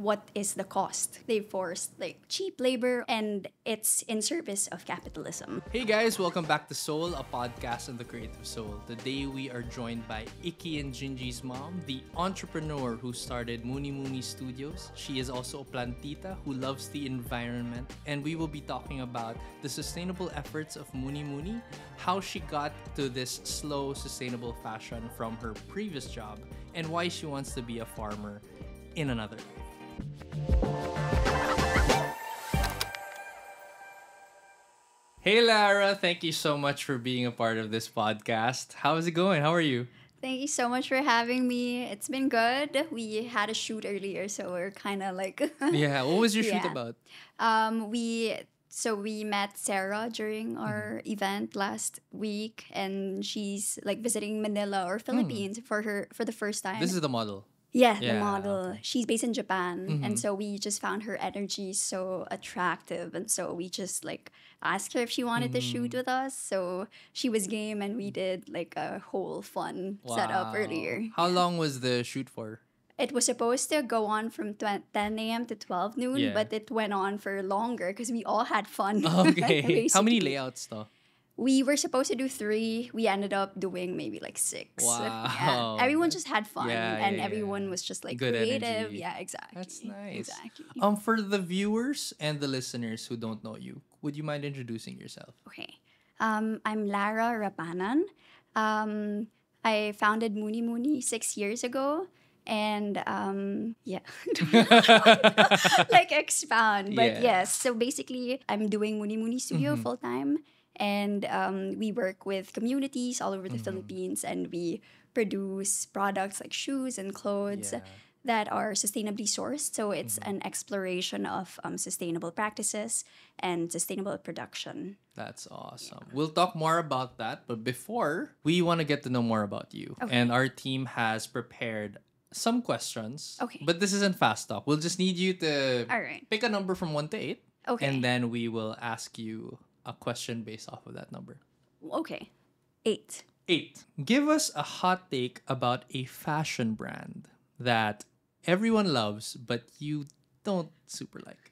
what is the cost. They forced like cheap labor, and it's in service of capitalism. Hey guys, welcome back to Soul, a podcast on the creative soul. Today we are joined by Icky and Gingy's mom, the entrepreneur who started Munimuni Studios. She is also a plantita who loves the environment, and we will be talking about the sustainable efforts of Munimuni, how she got to this slow, sustainable fashion from her previous job, and why she wants to be a farmer in another life. Hey Lara, thank you so much for being a part of this podcast. How is it going? How are you? Thank you so much for having me. It's been good. We had a shoot earlier, so we're kind of like... Yeah, what was your shoot about? So we met Sarah during our event last week, and she's like visiting Manila or Philippines for the first time. This is the model. Yeah, the model. She's based in Japan, and so we just found her energy so attractive, and so we just like asked her if she wanted to shoot with us. So she was game, and we did like a whole fun setup earlier. How long was the shoot for? It was supposed to go on from 10 a.m. to 12 noon, but it went on for longer because we all had fun. Okay. How many layouts though? We were supposed to do 3. We ended up doing maybe like 6. Wow. Yeah. Everyone just had fun and everyone was just like good creative. Energy. Yeah, exactly. That's nice. Exactly. For the viewers and the listeners who don't know you, would you mind introducing yourself? Okay. I'm Lara Rapanan. I founded Munimuni 6 years ago. And like expound, but yes. So basically, I'm doing Munimuni Studio full time, and we work with communities all over the Philippines, and we produce products like shoes and clothes that are sustainably sourced. So it's an exploration of sustainable practices and sustainable production. That's awesome. Yeah. We'll talk more about that, but before, we want to get to know more about you, and our team has prepared some questions, but this isn't fast talk. We'll just need you to pick a number from 1 to 8, and then we will ask you a question based off of that number. Okay, 8. 8. Give us a hot take about a fashion brand that everyone loves but you don't super like.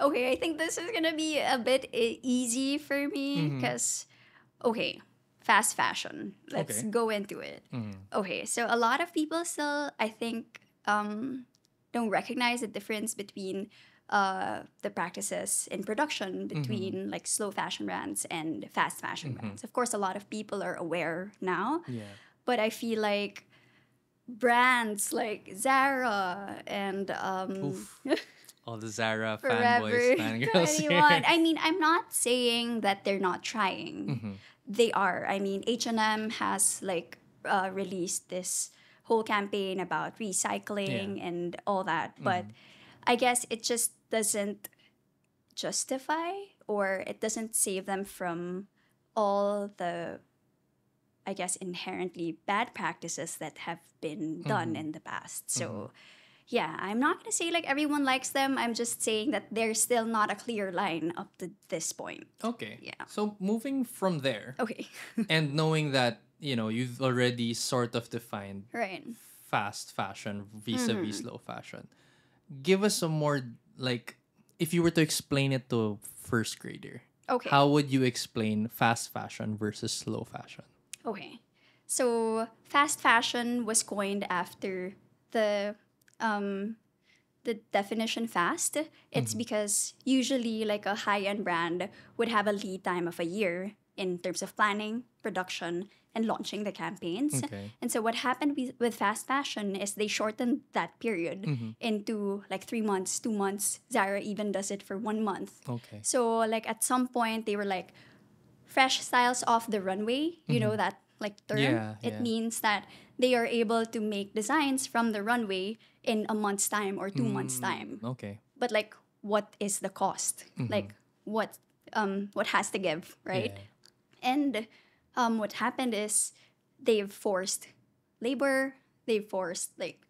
Okay, I think this is gonna be a bit easy for me because, fast fashion. Let's go into it. Okay, so a lot of people still, I think, don't recognize the difference between the practices in production between like slow fashion brands and fast fashion brands. Of course, a lot of people are aware now, but I feel like brands like Zara and... all the Zara fanboys, fangirls. I mean, I'm not saying that they're not trying. They are. I mean, H&M has like released this whole campaign about recycling and all that. But I guess it just doesn't justify, or it doesn't save them from all the, I guess, inherently bad practices that have been done in the past. So... yeah, I'm not going to say like everyone likes them. I'm just saying that there's still not a clear line up to this point. Okay. Yeah. So moving from there. Okay. And knowing that, you know, you've already sort of defined fast fashion vis-a-vis slow fashion. Give us some more, like, if you were to explain it to a first grader. Okay. How would you explain fast fashion versus slow fashion? Okay. So fast fashion was coined after the definition fast. It's because usually like a high-end brand would have a lead time of a year in terms of planning, production, and launching the campaigns. And so what happened with fast fashion is they shortened that period into like 3 months, 2 months. Zara even does it for 1 month. So like at some point they were like, fresh styles off the runway, you know that like term? It means that they are able to make designs from the runway in a month's time or 2 months' time. But like, what is the cost? Like, what has to give, right? And what happened is they've forced labor. They've forced like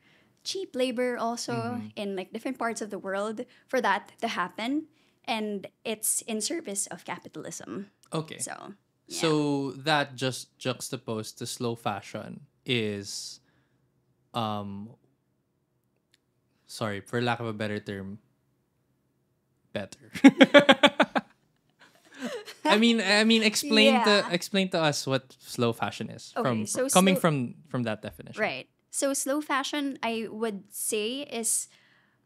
cheap labor also in like different parts of the world for that to happen. And it's in service of capitalism. So, so that just juxtaposed to slow fashion is sorry, for lack of a better term, better. I mean, explain to us what slow fashion is, okay, coming from that definition. Right. So slow fashion, I would say, is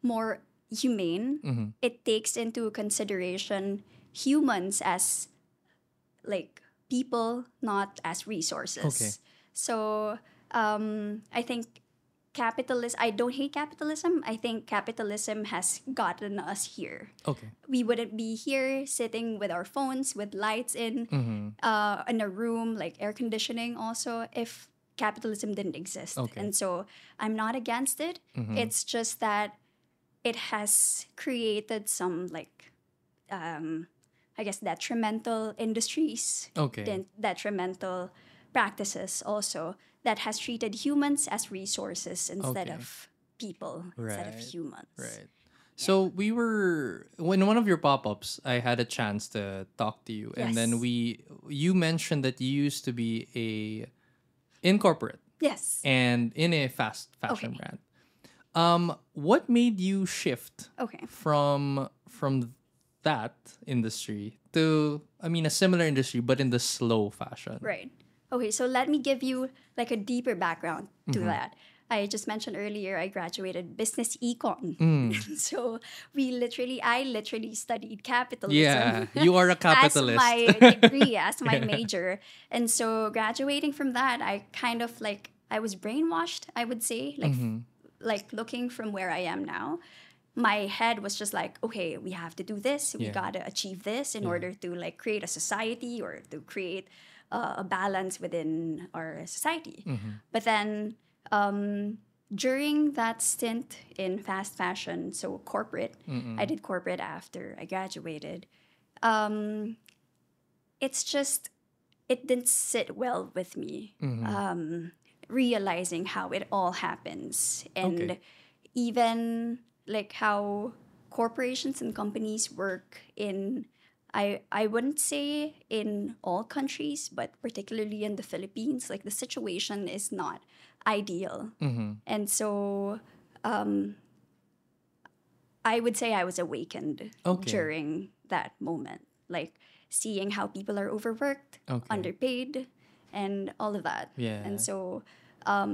more humane. Mm-hmm. It takes into consideration humans as like people, not as resources. Okay. So I think I don't hate capitalism. I think capitalism has gotten us here. Okay. We wouldn't be here sitting with our phones, with lights in a room, like air conditioning also, if capitalism didn't exist. Okay. And so I'm not against it. Mm-hmm. It's just that it has created some like, I guess, detrimental industries. Okay. Detrimental practices also, that has treated humans as resources instead of people, instead of humans. Right. So we were, in one of your pop-ups, I had a chance to talk to you. Yes. And then you mentioned that you used to be in corporate. Yes. And in a fast fashion brand. What made you shift from that industry to, I mean, a similar industry, but in the slow fashion? Right. Okay, so let me give you like a deeper background to that. I just mentioned earlier I graduated business econ. Mm. So I literally studied capitalism. Yeah, you are a capitalist. As my degree, as my major. And so graduating from that, I kind of like, I was brainwashed, I would say. Like, like looking from where I am now, my head was just like, okay, we have to do this. We got to achieve this in order to like create a society or to create a balance within our society. But then during that stint in fast fashion, so corporate, I did corporate after I graduated. It's just, it didn't sit well with me, realizing how it all happens. And even like how corporations and companies work in, I wouldn't say in all countries, but particularly in the Philippines, like the situation is not ideal. And so I would say I was awakened during that moment, like seeing how people are overworked, underpaid, and all of that. Yeah. And so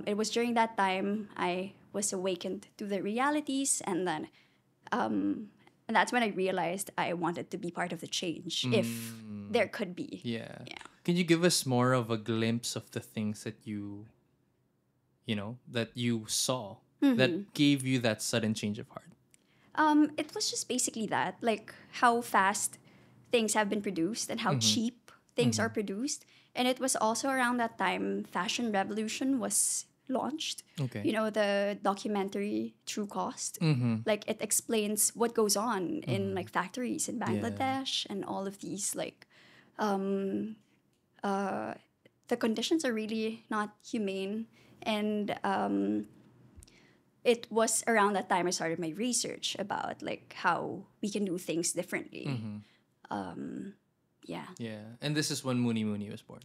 it was during that time I was awakened to the realities, and then and that's when I realized I wanted to be part of the change, if there could be. Yeah. Can you give us more of a glimpse of the things that you saw that gave you that sudden change of heart? It was just basically that, like how fast things have been produced and how cheap things are produced. And it was also around that time Fashion Revolution was launched. Okay. You know, the documentary True Cost. Like it explains what goes on in like factories in Bangladesh and all of these, like the conditions are really not humane. And it was around that time I started my research about like how we can do things differently. Yeah. And this is when Munimuni was born.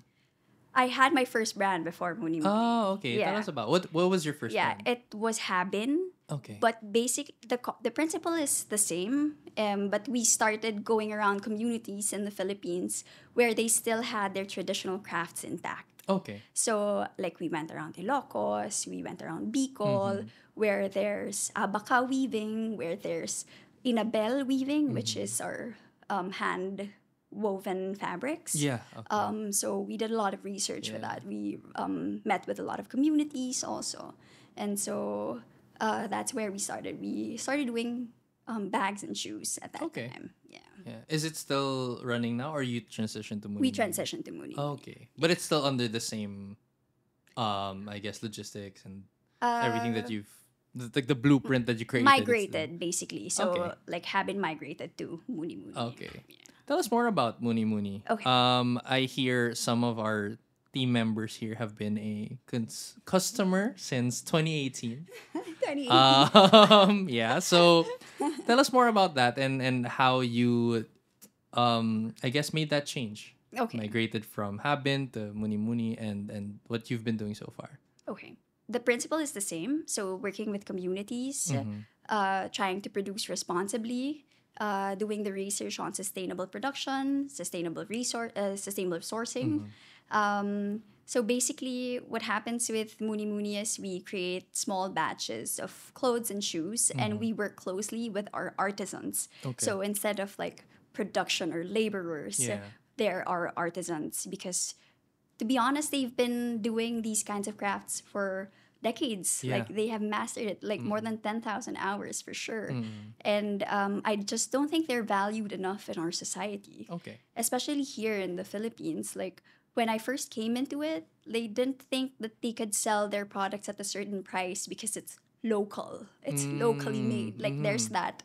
I had my first brand before Munimuni. Oh, okay. Yeah. Tell us about what was your first brand? Yeah, it was Habin. Okay. But basically, the principle is the same. But we started going around communities in the Philippines where they still had their traditional crafts intact. Okay. So, like, we went around Ilocos, we went around Bicol, where there's abaca weaving, where there's inabel weaving, which is our hand woven fabrics. So we did a lot of research for that. We met with a lot of communities also, and so that's where we started doing bags and shoes at that time. Is it still running now, or you transitioned to Munimuni? We transitioned to Munimuni. But it's still under the same I guess logistics and everything that you've, like the blueprint that you created, migrated basically. So like Habin migrated to Munimuni. Tell us more about Munimuni. I hear some of our team members here have been a customer since 2018. So tell us more about that and how you, I guess, made that change. Migrated from Habin to Munimuni and what you've been doing so far. The principle is the same. So working with communities, trying to produce responsibly, doing the research on sustainable production, sustainable sourcing. Mm-hmm. So basically, what happens with Munimuni is we create small batches of clothes and shoes, mm-hmm. and we work closely with our artisans. Okay. So instead of like production or laborers, yeah. there are artisans, because to be honest, they've been doing these kinds of crafts for decades. Yeah. Like they have mastered it, like more than 10,000 hours for sure. And I just don't think they're valued enough in our society. Okay. Especially here in the Philippines. Like when I first came into it, they didn't think that they could sell their products at a certain price because it's local. It's locally made. Like there's that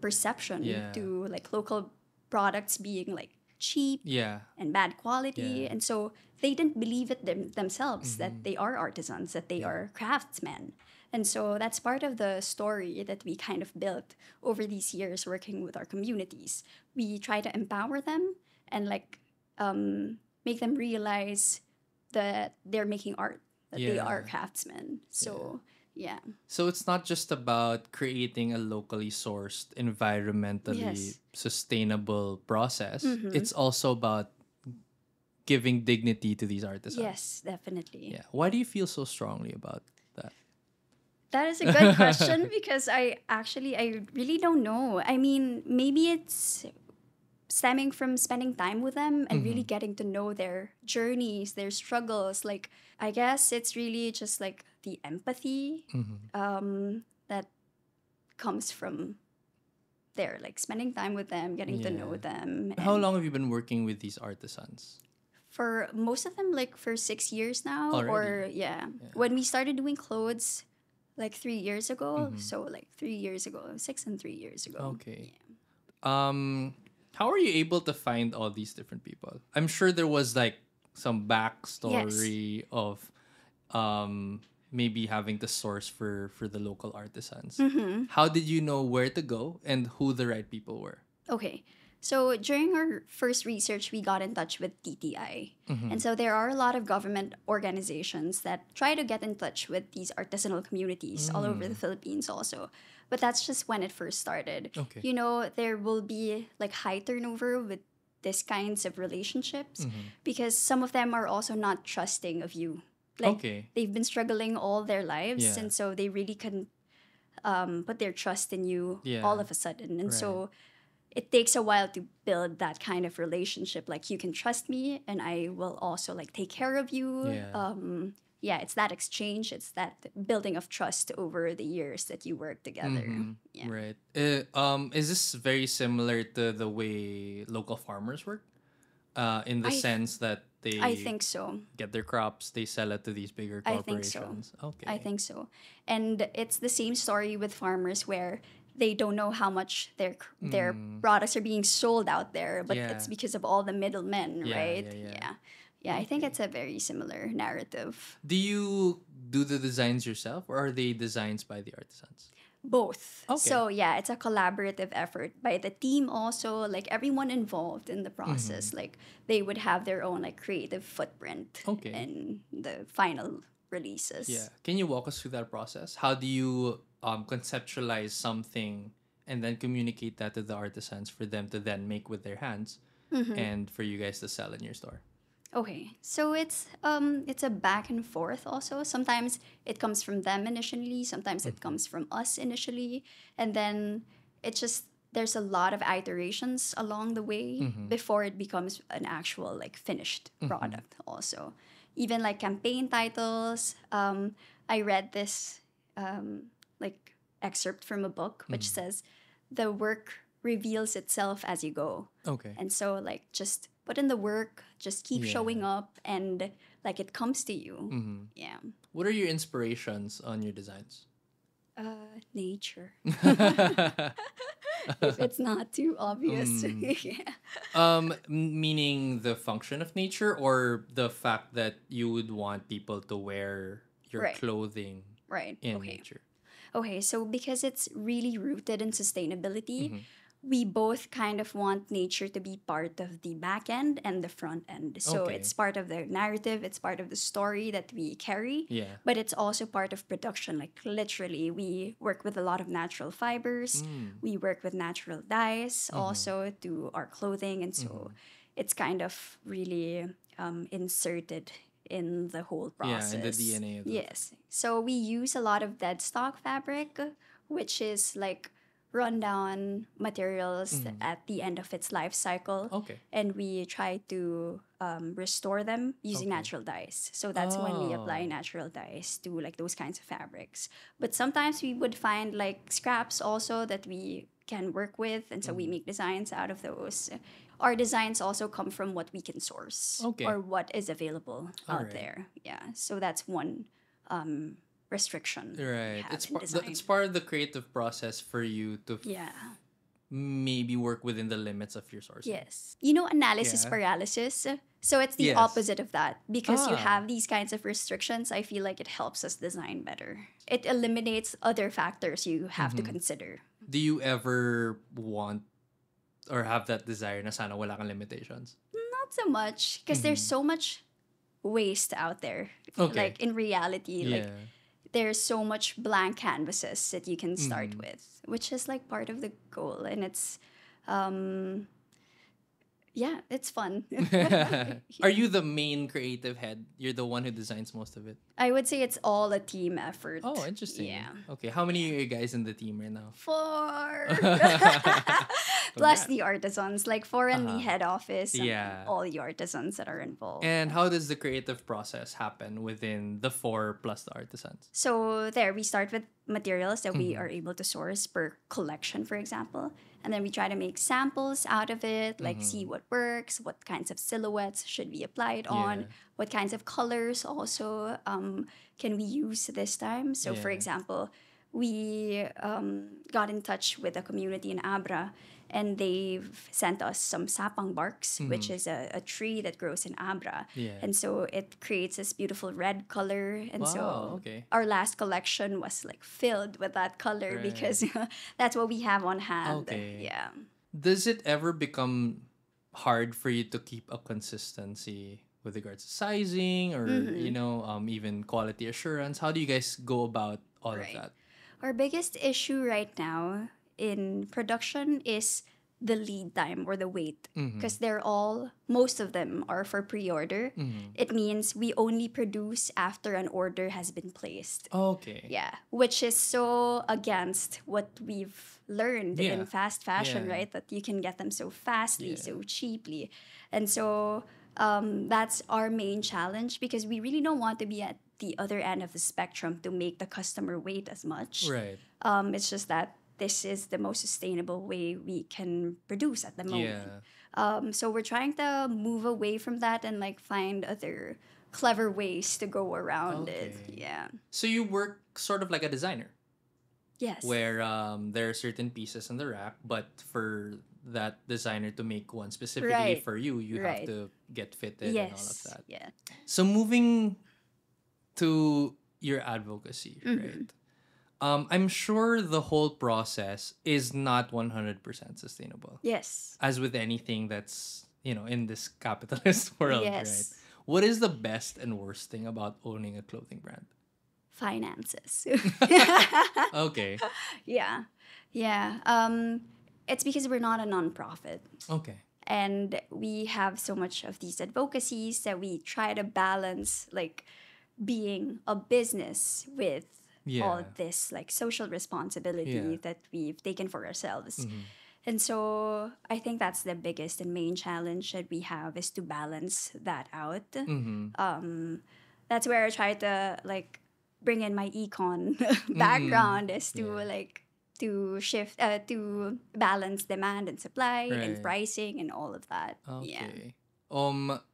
perception yeah. to like local products being like cheap yeah. and bad quality. Yeah. And so they didn't believe it themselves that they are artisans, that they yeah. are craftsmen. And so that's part of the story that we kind of built over these years working with our communities. We try to empower them and like make them realize that they're making art, that yeah. they are craftsmen. So yeah. So it's not just about creating a locally sourced, environmentally sustainable process. It's also about giving dignity to these artisans. Yes, definitely. Yeah. Why do you feel so strongly about that? That is a good question, because I really don't know. I mean, maybe it's stemming from spending time with them and really getting to know their journeys, their struggles. Like, I guess it's really just like the empathy that comes from there, like spending time with them, getting to know them. How long have you been working with these artisans? For most of them, like for 6 years now. Already? Or yeah. When we started doing clothes like 3 years ago. So like 3 years ago, 6 and 3 years ago. Okay. Yeah. How are you able to find all these different people? I'm sure there was like some backstory of maybe having to source for the local artisans. How did you know where to go and who the right people were? Okay. So during our first research, we got in touch with DTI. And so there are a lot of government organizations that try to get in touch with these artisanal communities all over the Philippines also. But that's just when it first started. Okay. You know, there will be like high turnover with these kinds of relationships because some of them are also not trusting of you. Like they've been struggling all their lives and so they really couldn't put their trust in you all of a sudden. And so it takes a while to build that kind of relationship. Like, you can trust me and I will also like take care of you. Yeah. It's that exchange. It's that building of trust over the years that you work together. Yeah. Right. Is this very similar to the way local farmers work? In the sense that they... I think so. Get their crops, they sell it to these bigger corporations. I think so. Okay. I think so. And it's the same story with farmers where they don't know how much their products are being sold out there, but it's because of all the middlemen, right? Yeah, I think it's a very similar narrative. Do you do the designs yourself, or are they designs by the artisans? Both. Okay. So yeah, it's a collaborative effort by the team also, like everyone involved in the process. Like they would have their own like creative footprint in the final releases. Yeah. Can you walk us through that process? How do you conceptualize something and then communicate that to the artisans for them to then make with their hands and for you guys to sell in your store? Okay, so it's a back and forth also. Sometimes it comes from them initially, sometimes it comes from us initially, and then it's just there's a lot of iterations along the way before it becomes an actual like finished product also. Even like campaign titles, I read this like excerpt from a book which says the work reveals itself as you go. Okay. And so like just put in the work, just keep showing up, and like it comes to you. Yeah. What are your inspirations on your designs? Nature. If it's not too obvious. Meaning the function of nature, or the fact that you would want people to wear your clothing in nature? Okay, so because it's really rooted in sustainability, we both kind of want nature to be part of the back end and the front end. So it's part of the narrative, it's part of the story that we carry, but it's also part of production. Like literally, we work with a lot of natural fibers, we work with natural dyes also to our clothing. And so it's kind of really inserted in the whole process. Yeah, in the DNA of it. Yes. So we use a lot of dead stock fabric, which is like rundown materials at the end of its life cycle. And we try to restore them using natural dyes. So that's when we apply natural dyes to like those kinds of fabrics. But sometimes we would find like scraps also that we can work with. And so we make designs out of those. Our designs also come from what we can source or what is available out there. Yeah. So that's one restriction. Right. It's part of the creative process for you to maybe work within the limits of your sources. Yes. You know, analysis paralysis. So it's the opposite of that. Because you have these kinds of restrictions, I feel like it helps us design better. It eliminates other factors you have to consider. Do you ever want or have that desire na sana wala kang limitations? Not so much. Because there's so much waste out there. Like in reality, like there's so much blank canvases that you can start with, which is like part of the goal. And it's, it's fun. Are you the main creative head? You're the one who designs most of it? I would say it's all a team effort. Oh, interesting. Yeah. Okay, how many are you guys in the team right now? 4. Plus the artisans, like 4 in the head office and all the artisans that are involved. And how does the creative process happen within the 4 plus the artisans? So there, we start with materials that we are able to source per collection, for example. And then we try to make samples out of it, like see what works, what kinds of silhouettes should be applied on, what kinds of colors also can we use this time. So for example, we got in touch with a community in Abra, and they've sent us some sapang barks, which is a tree that grows in Abra. And so it creates this beautiful red color. And so our last collection was like filled with that color because that's what we have on hand. Yeah. Does it ever become hard for you to keep a consistency with regards to sizing or, you know, even quality assurance? How do you guys go about all of that? Our biggest issue right now in production is the lead time or the wait, because they're all, most of them are for pre-order. It means we only produce after an order has been placed. Yeah, which is so against what we've learned in fast fashion, right? That you can get them so fastly, so cheaply. And so that's our main challenge, because we really don't want to be at the other end of the spectrum to make the customer wait as much. It's just that this is the most sustainable way we can produce at the moment. So we're trying to move away from that and like find other clever ways to go around it. Yeah. So you work sort of like a designer. Yes. Where there are certain pieces in the rack, but for that designer to make one specifically for you, you have to get fitted and all of that. Yeah. So moving to your advocacy, right? I'm sure the whole process is not 100% sustainable. Yes. As with anything that's, you know, in this capitalist world, right? What is the best and worst thing about owning a clothing brand? Finances. Yeah. Yeah. It's because we're not a nonprofit. And we have so much of these advocacies that we try to balance, like, being a business with all this like social responsibility that we've taken for ourselves. And so I think that's the biggest and main challenge that we have, is to balance that out. That's where I try to like bring in my econ background, is to like to shift to balance demand and supply and pricing and all of that.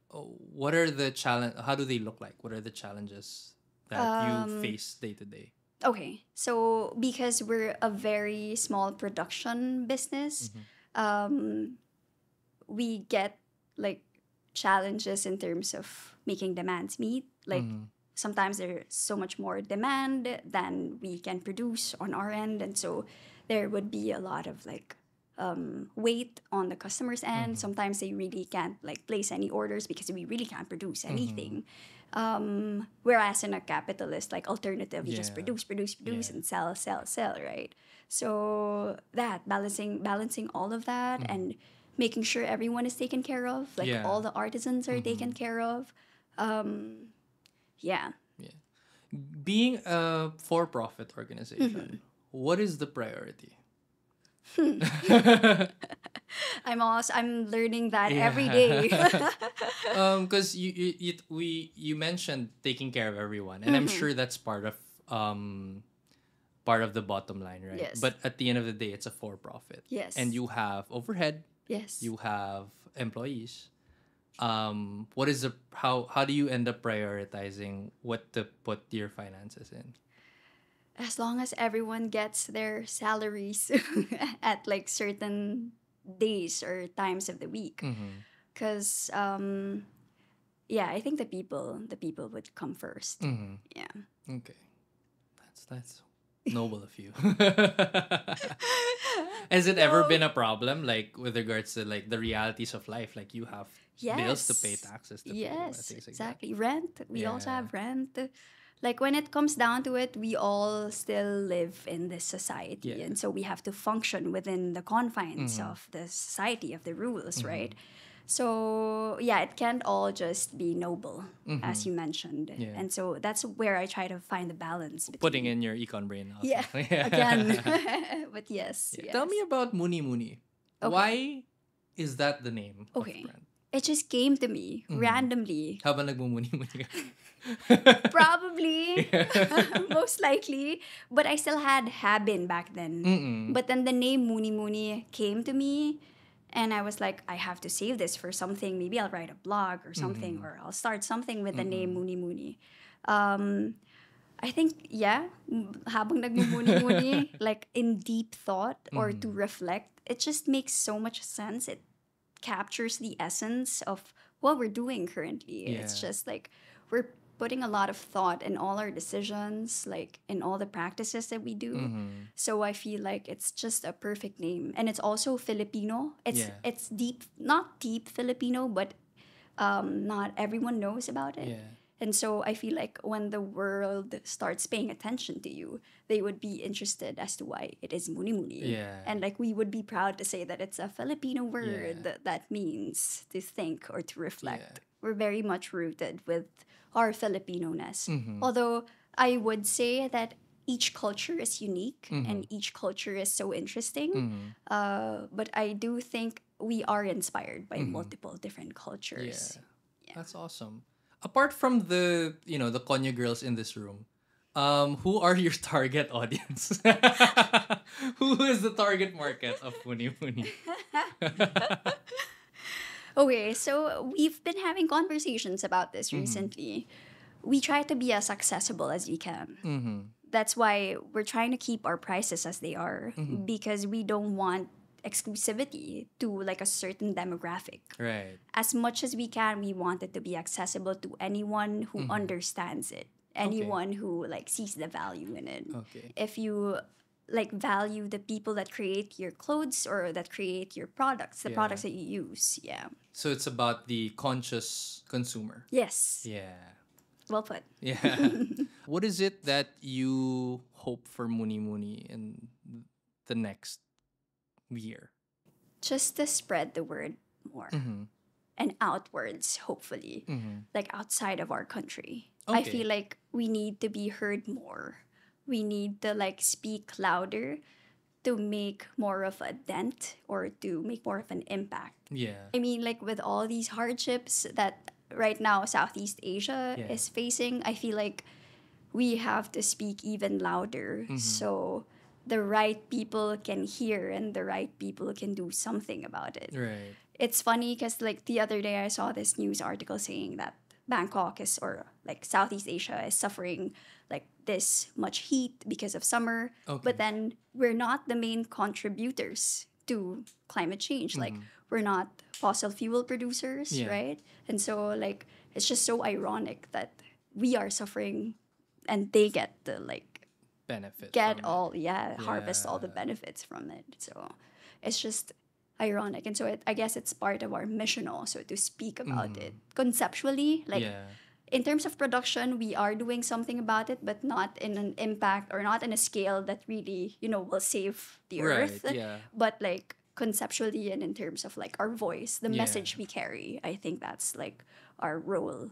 What are the challenges? How do they look like? What are the challenges that you face day to day? Okay, so because we're a very small production business, we get like challenges in terms of making demands meet. Like sometimes there's so much more demand than we can produce on our end, and so there would be a lot of like wait on the customer's end. Mm-hmm. Sometimes they really can't like place any orders because we really can't produce anything. Mm-hmm. Whereas in a capitalist like alternative, you just produce and sell, right? So that balancing all of that, mm-hmm. and making sure everyone is taken care of, like all the artisans are mm-hmm. taken care of. Being a for-profit organization, mm-hmm. what is the priority? I'm learning that every day. Because you mentioned taking care of everyone, and mm-hmm. I'm sure that's part of the bottom line, right? Yes. But at the end of the day, it's a for-profit. Yes. And you have overhead. Yes. You have employees. What is the how do you end up prioritizing what to put your finances in? As long as everyone gets their salaries at like certain days or times of the week, because mm-hmm. I think the people would come first. Mm-hmm. Yeah. Okay, that's noble of you. Has it ever been a problem, like with regards to like the realities of life? Like you have bills to pay, taxes to pay. Yes, exactly. Like rent. We also have rent. Like when it comes down to it, we all still live in this society, and so we have to function within the confines mm-hmm. of the society, of the rules, mm-hmm. right? So it can't all just be noble, mm-hmm. as you mentioned. Yeah. And so that's where I try to find the balance. Putting in your econ brain. Also. Yeah, again. But yes. Tell me about Munimuni. Okay. Why is that the name of the brand? It just came to me randomly. How about nagmumunimuni? Probably. Most likely. But I still had Habin back then. Mm-mm. But then the name Munimuni came to me. And I was like, I have to save this for something. Maybe I'll write a blog or something, mm-hmm. or I'll start something with the name Munimuni. I think, habang nagmumunimuni, like in deep thought or to reflect, it just makes so much sense. It captures the essence of what we're doing currently. Yeah. It's just like we're putting a lot of thought in all our decisions, like in all the practices that we do. Mm-hmm. So I feel like it's just a perfect name. And it's also Filipino. It's deep, not deep Filipino, but not everyone knows about it. Yeah. And so I feel like when the world starts paying attention to you, they would be interested as to why it is Munimuni. Yeah. And like we would be proud to say that it's a Filipino word that means to think or to reflect. Yeah. We're very much rooted with our Filipino-ness. Mm-hmm. Although I would say that each culture is unique, mm-hmm. and each culture is so interesting. Mm-hmm. But I do think we are inspired by mm-hmm. multiple different cultures. Yeah. That's awesome. Apart from the, the Konya girls in this room, who are your target audience? Who is the target market of Munimuni? Okay, so we've been having conversations about this recently. Mm-hmm. We try to be as accessible as we can. Mm-hmm. That's why we're trying to keep our prices as they are, mm-hmm. because we don't want exclusivity to like a certain demographic. Right. As much as we can, we want it to be accessible to anyone who mm-hmm. understands it, anyone who like sees the value in it. Okay. If you like value the people that create your clothes or that create your products, the products that you use. Yeah. So it's about the conscious consumer. Yes. Yeah. Well put. Yeah. What is it that you hope for Munimuni in the next year? Just to spread the word more. Mm-hmm. And outwards, hopefully. Mm-hmm. Like outside of our country. Okay. I feel like we need to be heard more. We need to like speak louder to make more of a dent or to make more of an impact. Yeah. I mean, like with all these hardships that right now Southeast Asia is facing, I feel like we have to speak even louder. Mm-hmm. So the right people can hear and the right people can do something about it. Right. It's funny because like the other day I saw this news article saying that Bangkok is, or like Southeast Asia is suffering like this much heat because of summer. Okay. But then we're not the main contributors to climate change. Mm-hmm. Like we're not fossil fuel producers, right? And so like it's just so ironic that we are suffering and they get the like benefit. Harvest all the benefits from it. So It's just ironic. And so I guess it's part of our mission also to speak about it. Conceptually, like in terms of production, we are doing something about it, but not in an impact or not in a scale that really, you know, will save the earth. But like conceptually and in terms of like our voice, the message we carry, I think that's like our role.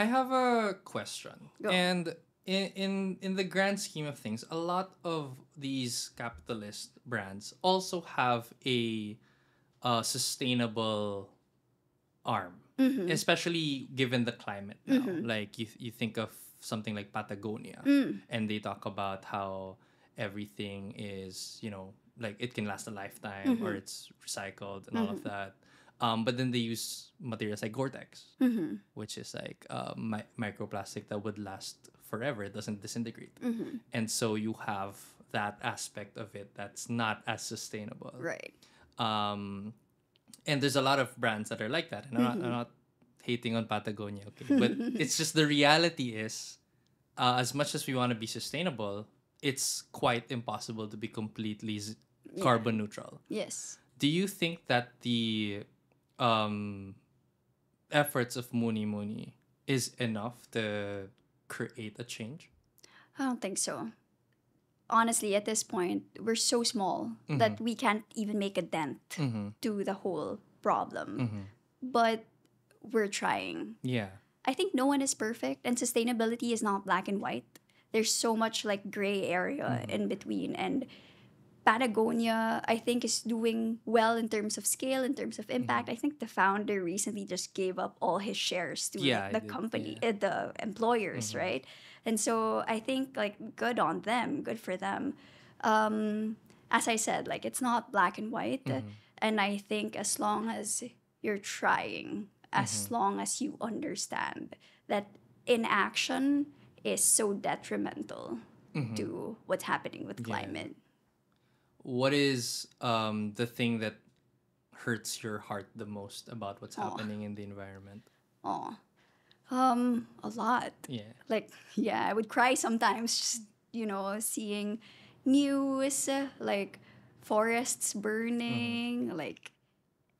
I have a question. Go. And in the grand scheme of things, a lot of these capitalist brands also have a sustainable arm, especially given the climate now. Like you think of something like Patagonia, and they talk about how everything is, you know, like it can last a lifetime or it's recycled and all of that. But then they use materials like Gore-Tex, which is like microplastic that would last forever. It doesn't disintegrate. And so you have that aspect of it that's not as sustainable. Right. And there's a lot of brands that are like that. And I'm not hating on Patagonia, okay? But it's just the reality is, as much as we want to be sustainable, it's quite impossible to be completely carbon neutral. Yes. Do you think that the efforts of Munimuni is enough to create a change? I don't think so. Honestly, at this point, we're so small that we can't even make a dent to the whole problem. But we're trying. Yeah. I think no one is perfect, and sustainability is not black and white. There's so much like gray area in between, and Patagonia, I think, is doing well in terms of scale, in terms of impact. I think the founder recently just gave up all his shares to the company, the employers, right? And so I think, like, good on them, good for them. As I said, like, it's not black and white. And I think as long as you're trying, as long as you understand that inaction is so detrimental to what's happening with climate. What is the thing that hurts your heart the most about what's happening in the environment? A lot. Yeah. Like, yeah, I would cry sometimes just, you know, seeing news, like forests burning, like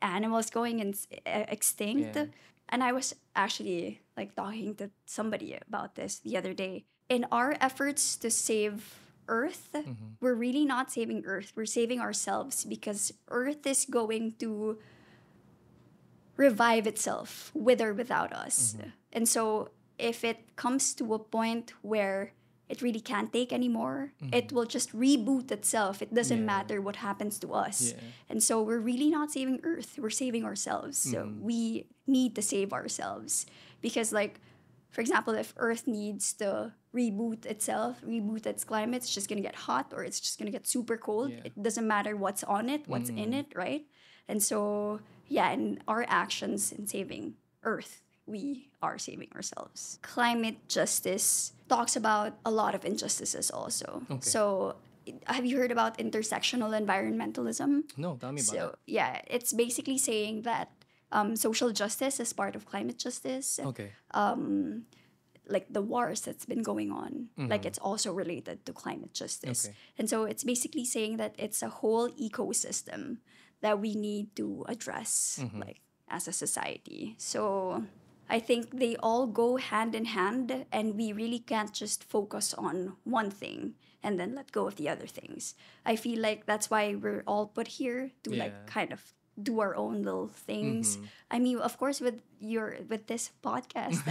animals going extinct. Yeah. And I was actually like talking to somebody about this the other day. In our efforts to save Earth, we're really not saving Earth. We're saving ourselves, because Earth is going to revive itself with or without us. And so if it comes to a point where it really can't take anymore, it will just reboot itself. It doesn't matter what happens to us. And so we're really not saving Earth. We're saving ourselves. So we need to save ourselves, because, like, for example, if Earth needs to reboot itself, reboot its climate, it's just going to get hot or it's just going to get super cold. It doesn't matter what's on it, what's in it, right? And so, yeah, in our actions in saving Earth, we are saving ourselves. Climate justice talks about a lot of injustices also. Okay. So have you heard about intersectional environmentalism? No, tell me about it. So, yeah, it's basically saying that social justice is part of climate justice. Okay. Like the wars that's been going on, like it's also related to climate justice. Okay. And so it's basically saying that it's a whole ecosystem that we need to address, like, as a society. So I think they all go hand in hand, and we really can't just focus on one thing and then let go of the other things. I feel like that's why we're all put here to like kind of do our own little things. I mean, of course, with this podcast,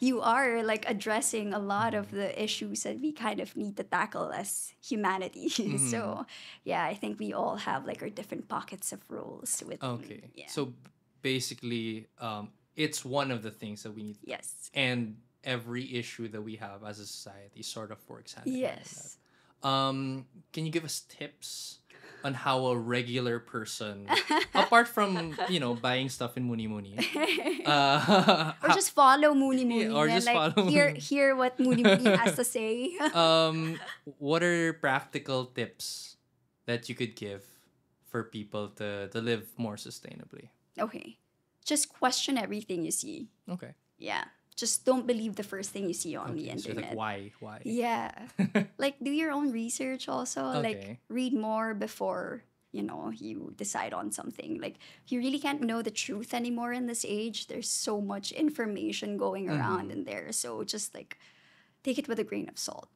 you are like addressing a lot of the issues that we kind of need to tackle as humanity. So, yeah, I think we all have like our different pockets of roles. So basically, it's one of the things that we need. Yes. And every issue that we have as a society sort of works hand in hand. Yes. Can you give us tips on how a regular person, apart from, you know, buying stuff in Munimuni, or just follow Munimuni, or just like follow hear what Munimuni has to say. What are practical tips that you could give for people to live more sustainably? Okay, just question everything you see. Okay. Yeah. Just don't believe the first thing you see on the internet. So like, why? Yeah. Like, do your own research also. Okay. Like, read more before you decide on something. Like, you really can't know the truth anymore in this age. There's so much information going around in there. So just like, take it with a grain of salt.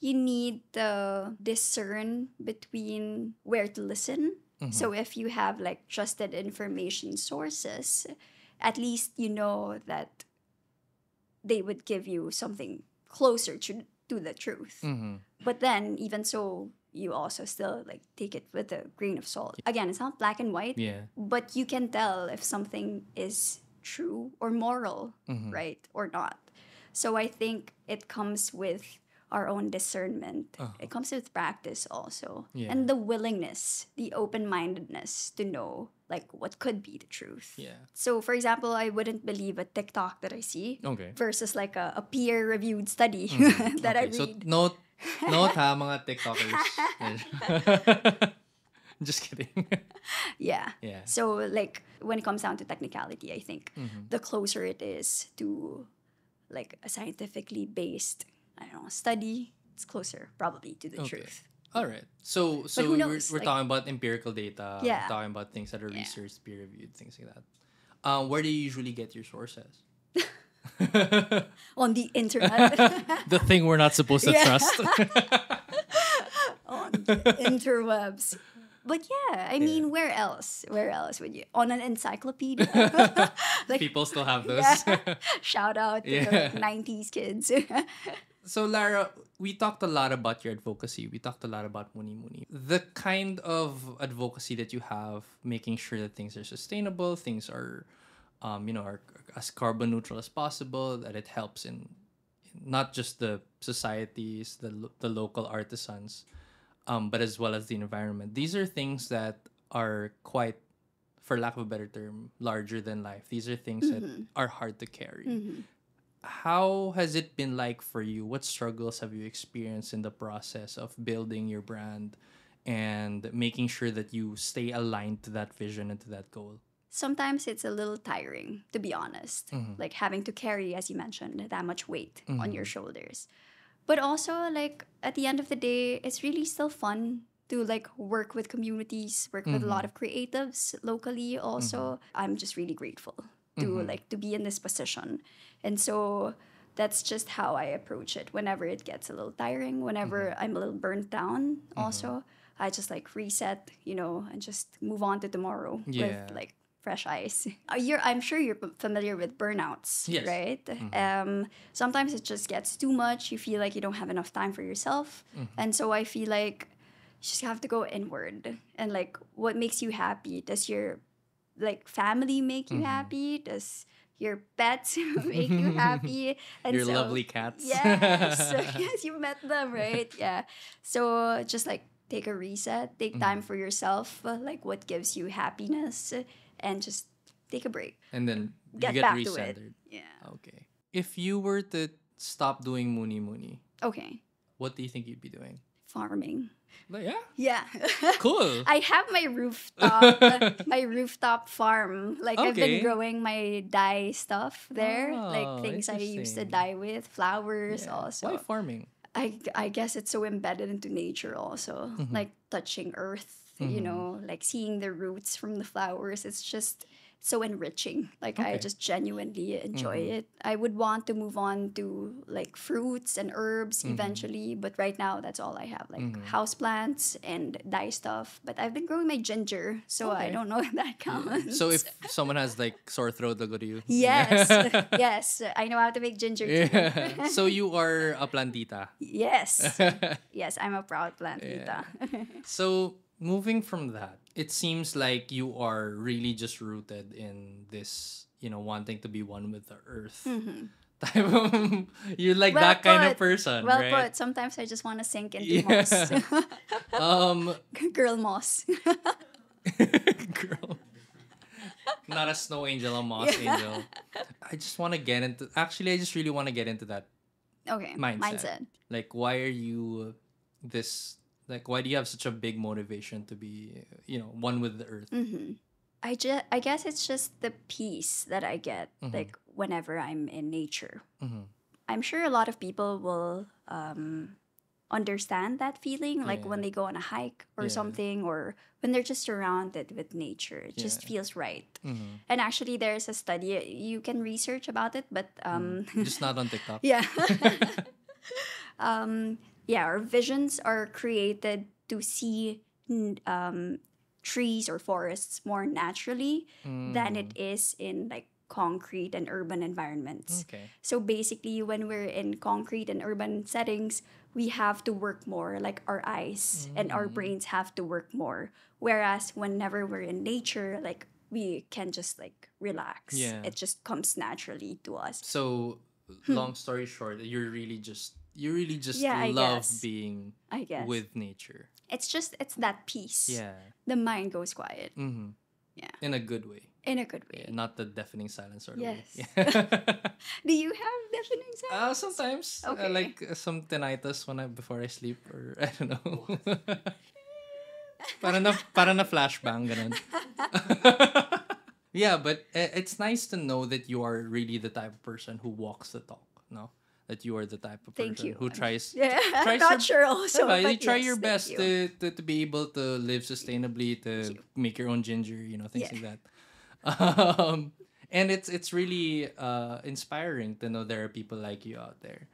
You need to discern between where to listen. So if you have like trusted information sources, at least you know that they would give you something closer to the truth. But then even so, you also still like take it with a grain of salt. Again, it's not black and white, but you can tell if something is true or moral, right, or not. So I think it comes with our own discernment. It comes with practice also. And the willingness, the open-mindedness to know like what could be the truth. So for example, I wouldn't believe a TikTok that I see versus like a peer-reviewed study that I read. So note ha, mga TikTokers. Just kidding. Yeah. So like when it comes down to technicality, I think the closer it is to like a scientifically based, I don't know, study, it's closer probably to the truth. All right. So we're talking about empirical data. We're talking about things that are researched, peer-reviewed, things like that. Where do you usually get your sources? On the internet. The thing we're not supposed to trust. On the interwebs. But yeah, I mean, where else? Where else would you? On an encyclopedia. Like, people still have those. Shout out to the 90s kids. So Lara, we talked a lot about your advocacy. We talked a lot about Munimuni. The kind of advocacy that you have, making sure that things are sustainable, things are, are as carbon neutral as possible, that it helps in not just the societies, the local artisans, but as well as the environment. These are things that are quite, for lack of a better term, larger than life. These are things that are hard to carry. How has it been like for you? What struggles have you experienced in the process of building your brand and making sure that you stay aligned to that vision and to that goal? Sometimes it's a little tiring, to be honest. Like having to carry, as you mentioned, that much weight on your shoulders. But also, like, at the end of the day, it's really still fun to, like, work with communities, work with a lot of creatives locally also. I'm just really grateful to be in this position. And so that's just how I approach it. Whenever it gets a little tiring, whenever I'm a little burnt down also, I just, like, reset, and just move on to tomorrow with, like, fresh eyes. I'm sure you're familiar with burnouts, right? Sometimes it just gets too much. You feel like you don't have enough time for yourself. And so I feel like you just have to go inward. And like, what makes you happy? Does your like family make you happy? Does your pets make you happy? And your lovely cats. Yes, you met them, right? So just like take a reset, take time for yourself. Like what gives you happiness? And just take a break. And then get back recentered. To it. Yeah. Okay. If you were to stop doing Munimuni, what do you think you'd be doing? Farming. But yeah. Cool. I have my rooftop, farm. Like I've been growing my dye stuff there, like things I used to dye with, flowers also. Why farming? I guess it's so embedded into nature also, like touching earth. Like seeing the roots from the flowers, it's just so enriching. Like I just genuinely enjoy it. I would want to move on to like fruits and herbs eventually, but right now that's all I have, like houseplants and dye stuff. But I've been growing my ginger, so I don't know if that counts. So if someone has like sore throat, they'll go to you. Yes, yes, I know how to make ginger tea. So you are a plantita. Yes, yes, I'm a proud plantita. So. Moving from that, it seems like you are really just rooted in this, wanting to be one with the earth. Type of, you're like well that put. Kind of person, well right? Well put. Sometimes I just want to sink into moss. Girl moss. Girl. Not a snow angel, a moss angel. I just want to get into... Actually, I just really want to get into that mindset. Like, why are you this... Like, why do you have such a big motivation to be, one with the earth? I guess it's just the peace that I get, like, whenever I'm in nature. I'm sure a lot of people will understand that feeling, like when they go on a hike or something, or when they're just surrounded with nature. It just feels right. Mm-hmm. And actually, there's a study. You can research about it, but... just not on TikTok. Our visions are created to see trees or forests more naturally than it is in, like, concrete and urban environments. Okay. So basically, when we're in concrete and urban settings, we have to work more, like our eyes and our brains have to work more. Whereas whenever we're in nature, like, we can just, like, relax. Yeah. It just comes naturally to us. So long story short, you really just love being with nature. It's that peace. Yeah. The mind goes quiet. Mm-hmm. Yeah. In a good way. In a good way. Yeah, not the deafening silence sort of way. Yeah. Do you have deafening silence? Sometimes. Okay. Like some tinnitus before I sleep, or I don't know. para na flashbang ganun. Yeah, but it's nice to know that you are really the type of person who walks the talk, no? That you are the type of person who tries... Yeah, I'm not sure also. You try your best to be able to live sustainably, to make your own ginger, you know, things like that. And it's really inspiring to know there are people like you out there.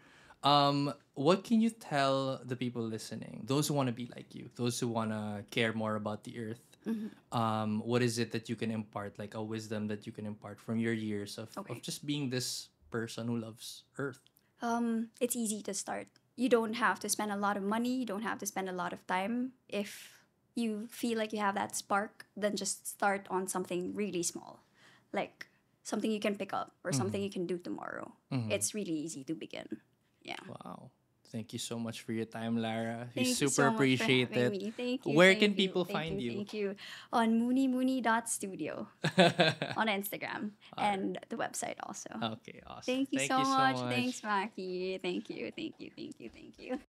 What can you tell the people listening? Those who want to be like you, those who want to care more about the earth. Mm-hmm. What is it that you can impart, like a wisdom that you can impart from your years of just being this person who loves earth? It's easy to start. You don't have to spend a lot of money. You don't have to spend a lot of time. If you feel like you have that spark, then just start on something really small, like something you can pick up or something you can do tomorrow. Mm-hmm. It's really easy to begin. Yeah. Wow. Thank you so much for your time, Lara. We appreciate it. Thank you. Where can people find you? Thank you. On munimuni.studio on Instagram and the website also. Okay, awesome. Thank you so much. Thanks, Maki. Thank you.